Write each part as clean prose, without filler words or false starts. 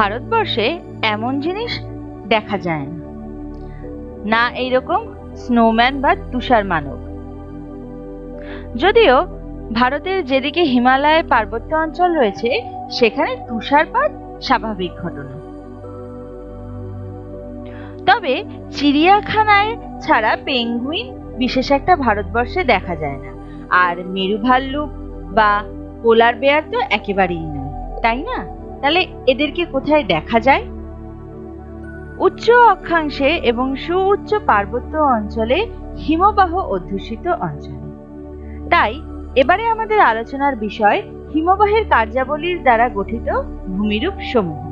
भारतवर्षे एमन जिनिश देखा जाए ना एई रकम स्नोमैन बा तुषार मानव। जदिओ भारतेर जेदिके हिमालय पार्वत्य अंचल रयेछे सेखाने तुषारपात स्वाभाविक घटना। तबे चिड़ियाखानाय छाड़ा पेंगुइन विशेष एकटा भारतवर्षे देखा जाय ना, आर मेरु भाल्लुक बा पोलार बेयार तो एकेबारेई ना, ताई ना? ताहले एदेरके कोथाय देखा जाय? उच्च अक्षांशे एबं सुउच्च पार्वत्य अंचले हिमबाह अध्यুষিত अंचले। ताई एबारे आमादेर आलोचनार विषय हिमबाहेर कार्यावलीर द्वारा गठित भूमिरूप समूह।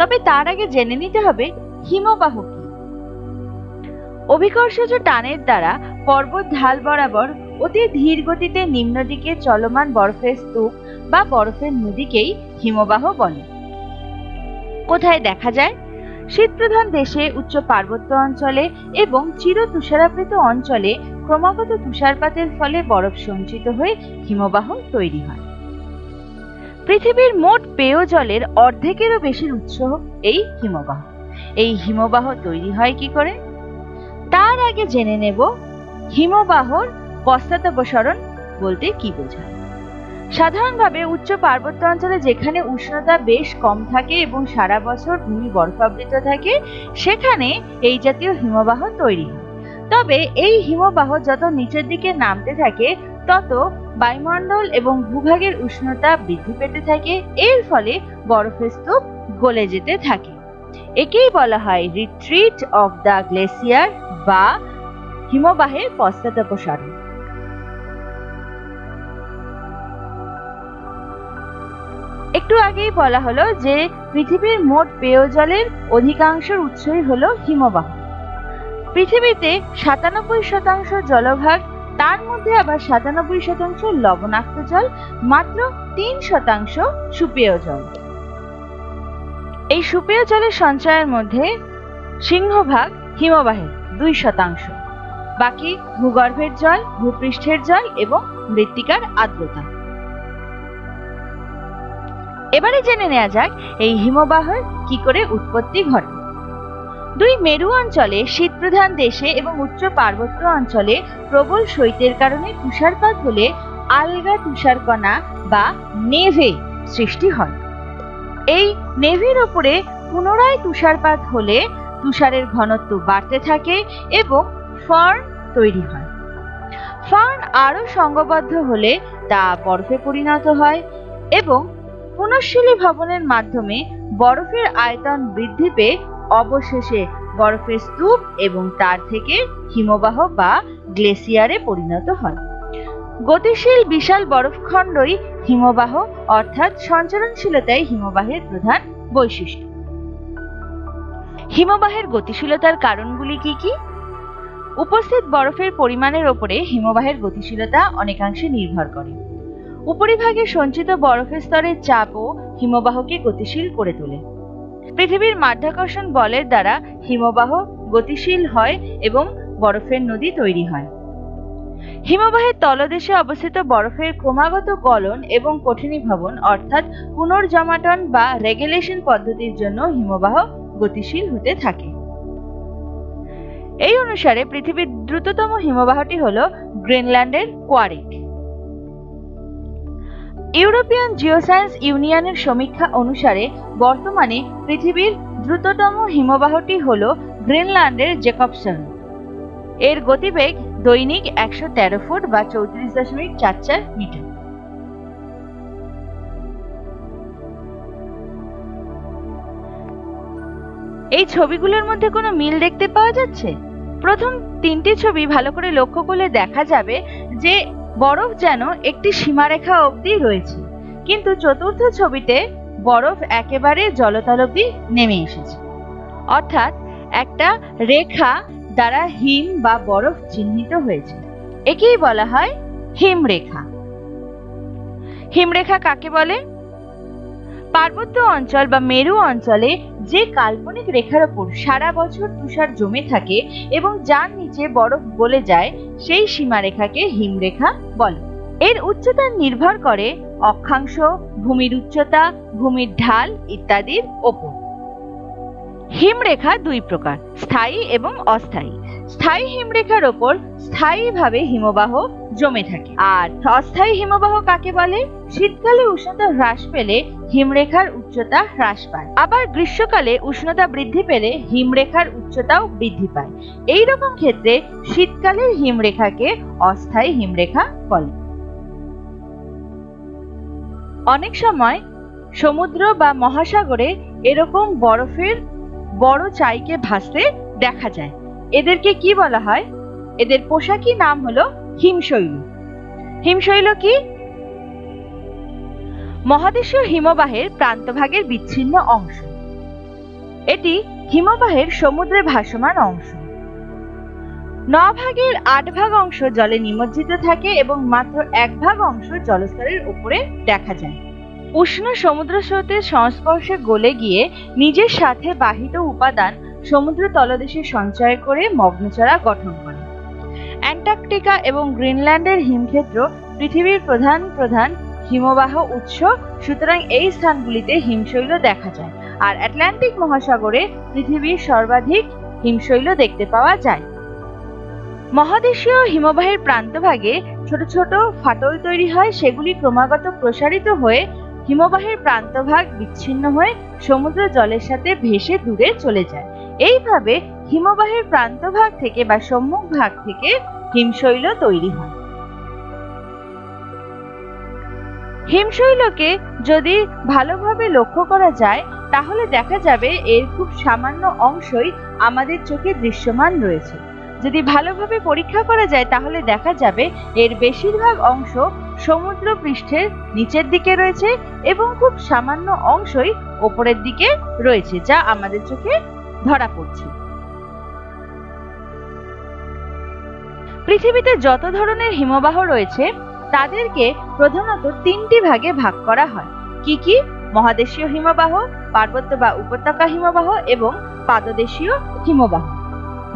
तबे तार आगे जेने निते हबे हिमबाह कि। अभिकर्षज टानेर द्वारा पर्वत ढाल बराबर अति धीर गतिते निम्न दिके चलमान बरफेर स्तूप बा बरफेर नदीकेई हिमबाह बले। कोथाय देखा जाय? शीतप्रधान देशे उच्च पार्वत्य अंचले एबं चिर तुषारावृत अंचले क्रमागत तुषारपातेर फले बरफ संचित हये हिमबाह तैरी हय। पृथिबीर मोट पेय जलेर अर्धेकेरও বেশি উৎস এই হিমবাহ। এই হিমবাহ তৈরি হয় কি করে? তার আগে জেনে নেব হিমবাহর পশ্চাদপসরণ বলতে কি বোঝায়। সাধারণভাবে উচ্চ পার্বত্য অঞ্চলে যেখানে উষ্ণতা বেশ কম থাকে এবং সারা বছর ভূমি বরফাবৃত থাকে সেখানে এই জাতীয় হিমবাহ তৈরি হয়। তবে এই হিমবাহ যত নিচের দিকে নামতে থাকে তত বায়ুমণ্ডল এবং ভূভাগের উষ্ণতা বৃদ্ধি পেতে থাকে, এর ফলে বরফের স্তূপ গলে যেতে থাকে। একেই বলা হয় রিট্রিট অফ দ্য গ্লেসিয়ার বা হিমবাহের পশ্চাদপসরণ। একটু আগেই বলা হলো যে পৃথিবীর মোট পেয় জলের অধিকাংশের উৎসই হলো হিমবাহ। পৃথিবীতে ৯৭% জলভাগ, তার মধ্যে আবার ৯৭% লবণাক্ত জল, মাত্র ৩% সুপেয় জল। এই সুপেয় জলের সঞ্চয়ের মধ্যে সিংহভাগ হিমবাহের ২%, বাকি ভূগর্ভের জল, ভূপৃষ্ঠের জল এবং মৃত্তিকার আর্দ্রতা। এবারে জেনে নেওয়া যাক এই হিমবাহের কি করে উৎপত্তি ঘটে। দুই মেরু অঞ্চলে শীতপ্রধান দেশে এবং উচ্চ পার্বত্য অঞ্চলে প্রবল শৈতের কারণে তুষারপাত হলে আলগা তুষারকণা বা নেভে সৃষ্টি হয়। এই নেভের উপরে পুনরায় তুষারপাত হলে তুষারের ঘনত্ব বাড়তে থাকে এবং ফার্ন তৈরি হয়। ফার্ন আরো সংঘবদ্ধ হলে তা বরফে পরিণত হয় এবং পুনঃশীলী ভবনের মাধ্যমে বরফের আয়তন বৃদ্ধি পেয়ে অবশেষে বরফের স্তূপ এবং তার থেকে হিমবাহ বা গ্লেসিয়ারে পরিণত হয়। গতিশীল বিশাল বরফখণ্ডই হিমবাহ, অর্থাৎ সঞ্চরণশীলতাই হিমবাহের প্রধান বৈশিষ্ট্য। হিমবাহের গতিশীলতার কারণগুলি কি কি? উপস্থিত বরফের পরিমাণের উপরে হিমবাহের গতিশীলতা অনেকাংশে নির্ভর করে। উপরিভাগে সঞ্চিত বরফের স্তরের চাপও হিমবাহকে গতিশীল করে তোলে। পৃথিবীর মাধ্যাকর্ষণ বলের দ্বারা হিমবাহ গতিশীল হয় এবং বরফের নদী তৈরি হয়। হিমবাহের তলদেশে অবস্থিত বরফের ক্রমাগত গলন এবং কঠিনীভবন অর্থাৎ পুনর্জমাটন বা রেগুলেশন পদ্ধতির জন্য হিমবাহ গতিশীল হতে থাকে। এই অনুসারে পৃথিবীর দ্রুততম হিমবাহটি হল গ্রিনল্যান্ডের কোয়ারিক। ইউরোপিয়ান জিওসায়েন্স ইউনিয়নের সমীক্ষা অনুসারে বর্তমানে পৃথিবীর দ্রুততম হিমবাহটি হল গ্রিনল্যান্ডের জেকবসন। এর গতিবেগ দৈনিক ১১৩ ফুট বা ৩৪.৪৪ মিটার। এই ছবিগুলোর মধ্যে কোনো মিল দেখতে পাওয়া যাচ্ছে? প্রথম তিনটি ছবি ভালো করে লক্ষ্য করলে দেখা যাবে যে বরফ যেন একটি সীমারেখা অবধি রয়েছে, কিন্তু চতুর্থ ছবিতে বরফ একেবারে জলতল অবধি নেমে এসেছে, অর্থাৎ একটা রেখা দ্বারা হিম বা বরফ চিহ্নিত হয়েছে। একেই বলা হয় হিমরেখা। হিমরেখা কাকে বলে? পার্বত্য অঞ্চল বা মেরু অঞ্চলে যে কাল্পনিক রেখার উপর সারা বছর তুষার জমে থাকে এবং যার নিচে বরফ গলে যায় সেই সীমারেখাকে হিমরেখা বলে। एर उच्चता निर्भर करे अक्षांश भूमिर उच्चता भूमिर ढाल इत्यादि ओपर। हिमरेखा दुई प्रकार स्थायी एवं अस्थायी। स्थायी हिमरेखार ओपर स्थायी भावे हिमबाह जमे थाके। आर अस्थायी हिमबाह काके बोले? शीतकाले उष्णता ह्रास पेले हिमरेखार उच्चता ह्रास पाय, आबार ग्रीष्मकाले उष्णता बृद्धि पेले हिमरेखार उच्चताओ बृद्धि पाय। एई रकम क्षेत्रे शीतकालेर हिमरेखाके अस्थायी हिमरेखा बोले। अनेक समय समुद्र बा महासागरे एरकम बरफेर बड़ चाइके भासते देखा जाए। एदेरके की बोला हय? एदेर पोशाकी नाम हलो हिमशैल। हिमशैल की महादेशीय हिमबाहेर प्रान्तभागेर विच्छिन्न अंश। एटी हिमबाहेर समुद्रे भासमान अंश। 9 भागेर 8 भाग अंश जले निमज्जित थाके एबं मात्र 1 भाग अंश जलस्तरेर उपरे देखा जाए। उष्ण समुद्र स्रोतेर संस्पर्शे गले गिये निजेर साथे बाहित उपादान समुद्र तलदेशे संचय करे मग्नचरा गठन करे। अंटार्कटिका एबं ग्रीनलैंडेर हिमक्षेत्र पृथिवीर प्रधान प्रधान हिमबाह उत्स, सूतरां एई स्थानगुलिते हिमशैल देखा जाए। आर अटलांटिक महासागरे पृथिवीर सर्वाधिक हिमशैल देखते पावा जाए। महादेशीय हिमबाहेर प्रान्तभागे छोट छोट फाटल तैरी हय, सेगुली क्रमागत प्रसारित हये हिमबाहेर प्रान्तभाग विच्छिन्न हये समुद्र जलेर साथे भेसे दूरे चले जाय। एइभावे हिमबाहेर प्रान्तभाग थेके बा सम्मुख भाग थेके हिमशैल तैरी हय। हिमशैलके यदि भालोभावे लक्ष्य करा जाय ताहले देखा जाबे एर खूब सामान्य अंशই আমাদের চোখে দৃশ্যমান রয়েছে। যদি ভালোভাবে পরীক্ষা করা যায় তাহলে দেখা যাবে এর বেশিরভাগ অংশ সমুদ্র পৃষ্ঠের নিচের দিকে রয়েছে এবং খুব সামান্য অংশই উপরের দিকে রয়েছে যা আমাদের চোখে ধরা পড়ছে। পৃথিবীতে যত ধরনের হিমবাহ রয়েছে তাদেরকে প্রধানত তিনটি ভাগে ভাগ করা হয়। কি কি? মহাদেশীয় হিমবাহ, পার্বত্য বা উপত্যকা হিমবাহ এবং পাদদেশীয় হিমবাহ।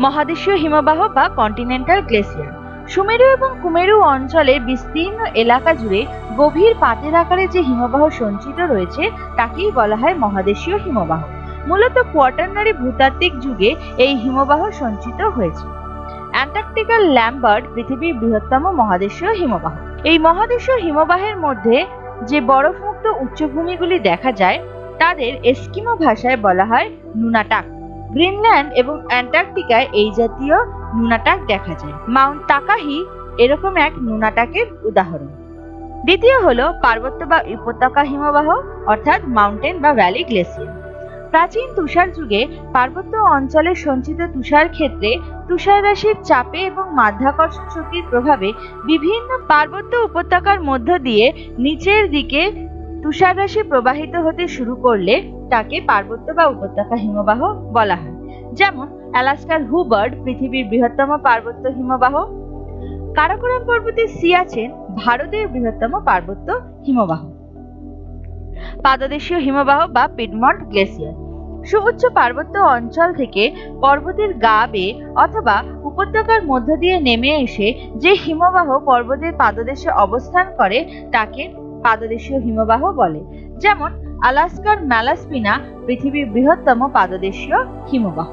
মহাদেশীয় হিমবাহ বা কন্টিনেন্টাল গ্লেসিয়ার সুমেরু এবং কুমেরু অঞ্চলে বিস্তীর্ণ এলাকা জুড়ে গভীর পাতের আকারে যে হিমবাহ সঞ্চিত রয়েছে তাকেই বলা হয় মহাদেশীয় হিমবাহ। মূলত কোয়াটারনারি ভূতাত্ত্বিক যুগে এই হিমবাহ সঞ্চিত হয়েছে। অ্যান্টার্কটিকার ল্যাম্বার্ট পৃথিবীর বৃহত্তম মহাদেশীয় হিমবাহ। এই মহাদেশীয় হিমবাহের মধ্যে যে বরফমুক্ত উচ্চভূমিগুলি দেখা যায় তাদের এস্কিমো ভাষায় বলা হয় নুনাটাক। গ্রিনল্যান্ড এবং অ্যান্টার্কটিকায় এই জাতীয় নুনাটাক দেখা যায়। মাউন্ট টাকাহি এরকম এক নুনাটাকের উদাহরণ। দ্বিতীয় হলো পার্বত্য বা উপত্যকা হিমবাহ অর্থাৎ মাউন্টেন বা ভ্যালি গ্লেসিয়ার। প্রাচীন তুষার যুগে পার্বত্য অঞ্চলে সঞ্চিত তুষার ক্ষেত্রে তুষার রাশির চাপে এবং মাধ্যাকর্ষণ শক্তির প্রভাবে বিভিন্ন পার্বত্য উপত্যকার মধ্য দিয়ে নিচের দিকে তুষার রাশি প্রবাহিত হতে শুরু করলে তাকে পার্বত্য বা উপত্যকা হিমবাহ বলা হয়। যেমন আলাস্কার হুবার্ড পৃথিবীর বৃহত্তম পার্বত্য হিমবাহ, কারাকোরাম পর্বতের সিয়াচেন ভারতের বৃহত্তম পার্বত্য হিমবাহ। পাদদেশীয় হিমবাহ বা পিডমন্ট গ্লেসিয়ার সুউচ্চ পার্বত্য অঞ্চল থেকে পর্বতের গা বেয়ে অথবা উপত্যকার মধ্য দিয়ে নেমে এসে যে হিমবাহ পর্বতের পাদদেশে অবস্থান করে তাকে পাদদেশীয় হিমবাহ বলে। যেমন আলাস্কার ম্যালাসপিনা পৃথিবীর বৃহত্তম পাদদেশীয় হিমবাহ।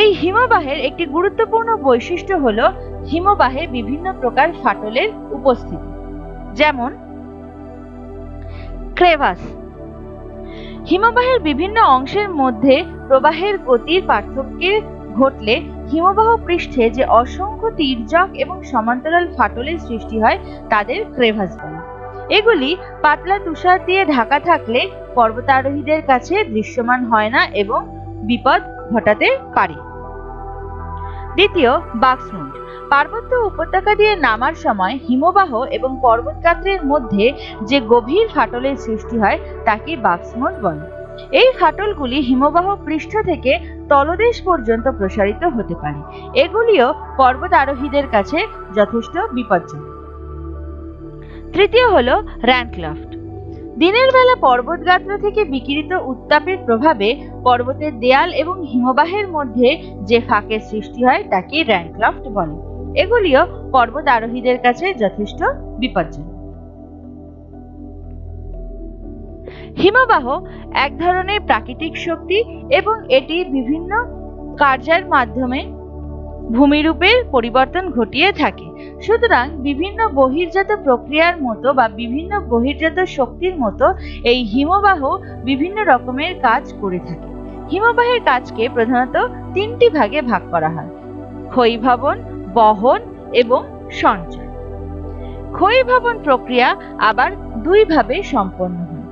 এই হিমবাহের একটি গুরুত্বপূর্ণ বৈশিষ্ট্য হলো হিমবাহে বিভিন্ন প্রকার ফাটলের উপস্থিতি, যেমন ক্রেভাস। হিমবাহের বিভিন্ন অংশের মধ্যে প্রবাহের গতির পার্থক্যে ঘটলে হিমবাহ পৃষ্ঠে যে অসংখ্য তির্যক এবং সমান্তরাল ফাটলের সৃষ্টি হয় তাদের ক্রেভাস বলে। এগুলি পাতলা তুষার দিয়ে ঢাকা থাকলে পর্বতারোহীদের কাছে দৃশ্যমান হয় না এবং বিপদ ঘটাতে পারে। দ্বিতীয় বাক্সমুন্ড পার্বত্য উপত্যকা দিয়ে নামার সময় হিমবাহ এবং পর্বতগাত্রের মধ্যে যে গভীর ফাটলের সৃষ্টি হয় তাকে বাক্সমুন্ড বলে। এই ফাটলগুলি হিমবাহ পৃষ্ঠ থেকে তলদেশ পর্যন্ত প্রসারিত হতে পারে। এগুলিও পর্বতারোহীদের কাছে যথেষ্ট বিপজ্জনক। তৃতীয় হলো র্যানক্লাফট। দিনের বেলা পর্বতগাত্র থেকে বিকিরিত উত্তাপের প্রভাবে পর্বতের দেয়াল এবং হিমবাহের মধ্যে যে ফাঁকের সৃষ্টি হয় তাকে র্যানক্লাফট বলে। এগুলিও পর্বতারোহীদের কাছে যথেষ্ট বিপজ্জনক। হিমবাহ এক ধরনের প্রাকৃতিক শক্তি এবং এটি বিভিন্ন কার্যের মাধ্যমে ভূমিরূপের পরিবর্তন ঘটিয়ে থাকে। সুতরাং বিভিন্ন বহির্জাত প্রক্রিয়ার মতো বা বিভিন্ন বহির্জাত শক্তির মতো এই হিমবাহ বিভিন্ন রকমের কাজ করে থাকে। হিমবাহের কাজকে প্রধানত তিনটি ভাগে ভাগ করা হয়: ক্ষয়ীভবন, বহন এবং সঞ্চয়। ক্ষয়ীভবন প্রক্রিয়া আবার দুই ভাবে সম্পন্ন হয়: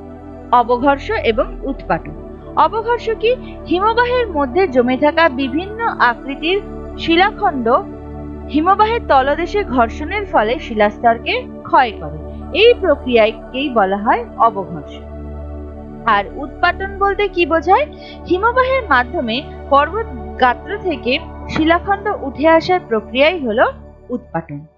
অবঘর্ষ এবং উৎপাটন। অবঘর্ষ কি হিমবাহের মধ্যে জমে থাকা বিভিন্ন আকৃতির শিলাখণ্ড হিমবাহের তলদেশে ঘর্ষণের ফলে শিলাস্তরকে ক্ষয় করে। এই প্রক্রিয়াকেই বলা হয় অবঘর্ষ। আর উৎপাটন বলতে কি বোঝায়? হিমবাহের মাধ্যমে পর্বত গাত্র থেকে শিলাখণ্ড উঠে আসার প্রক্রিয়াই হলো উৎপাটন।